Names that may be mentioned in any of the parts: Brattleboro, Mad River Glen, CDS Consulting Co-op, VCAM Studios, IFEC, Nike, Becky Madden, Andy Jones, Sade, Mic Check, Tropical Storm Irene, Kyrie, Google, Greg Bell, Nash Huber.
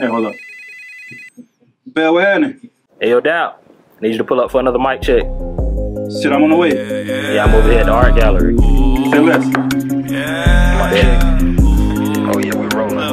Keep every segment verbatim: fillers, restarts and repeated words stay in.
Hey, hold up. Bell, we're happening? Hey, yo, Dow. I need you to pull up for another mic check. Shit, I'm on the way. Yeah, yeah, yeah, I'm over here at the art gallery. Ooh, say less. Yeah, yeah. Oh, yeah, we're rolling.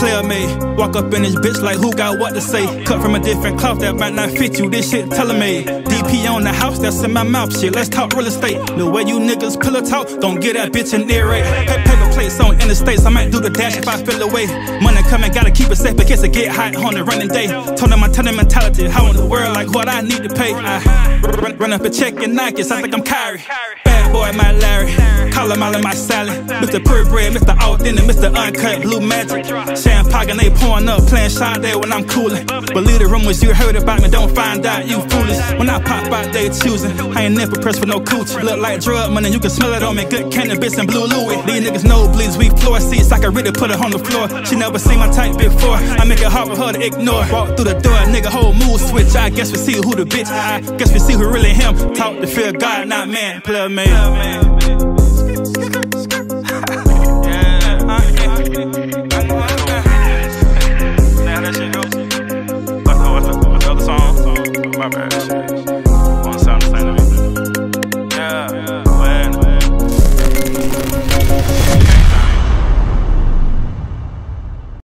Player made, walk up in this bitch like who got what to say. Cut from a different cloth that might not fit you, this shit telemade. D P on the house, that's in my mouth, shit, let's talk real estate. The way you niggas pillow talk, don't get that bitch in their rate. Pay paper plates on interstates, I might do the dash if I feel away. Money coming, gotta keep it safe because it get hot on the running day. Told them I tell them mentality, how in the world like what I need to pay. I run, run up a check in Nike, I think I'm Kyrie. Bad boy, my Larry, call him out in my salad. Mister Purebred, Mister Authentic, Mister Uncut, Blue Magic. Champagne, they pouring up, playing Sade when I'm cooling. Believe the rumors you heard about me, don't find out, you foolish. When I pop out, they choosing. I ain't never pressed for no coochie. Look like drug money, you can smell it on me. Good cannabis and blue Louis. These niggas know bleeds, we floor seats. I can really put her on the floor. She never seen my type before. I make it hard for her to ignore. Walk through the door, nigga, whole mood switch. I guess we see who the bitch. I guess we see who really him. Talk to fear God, not man. Player man.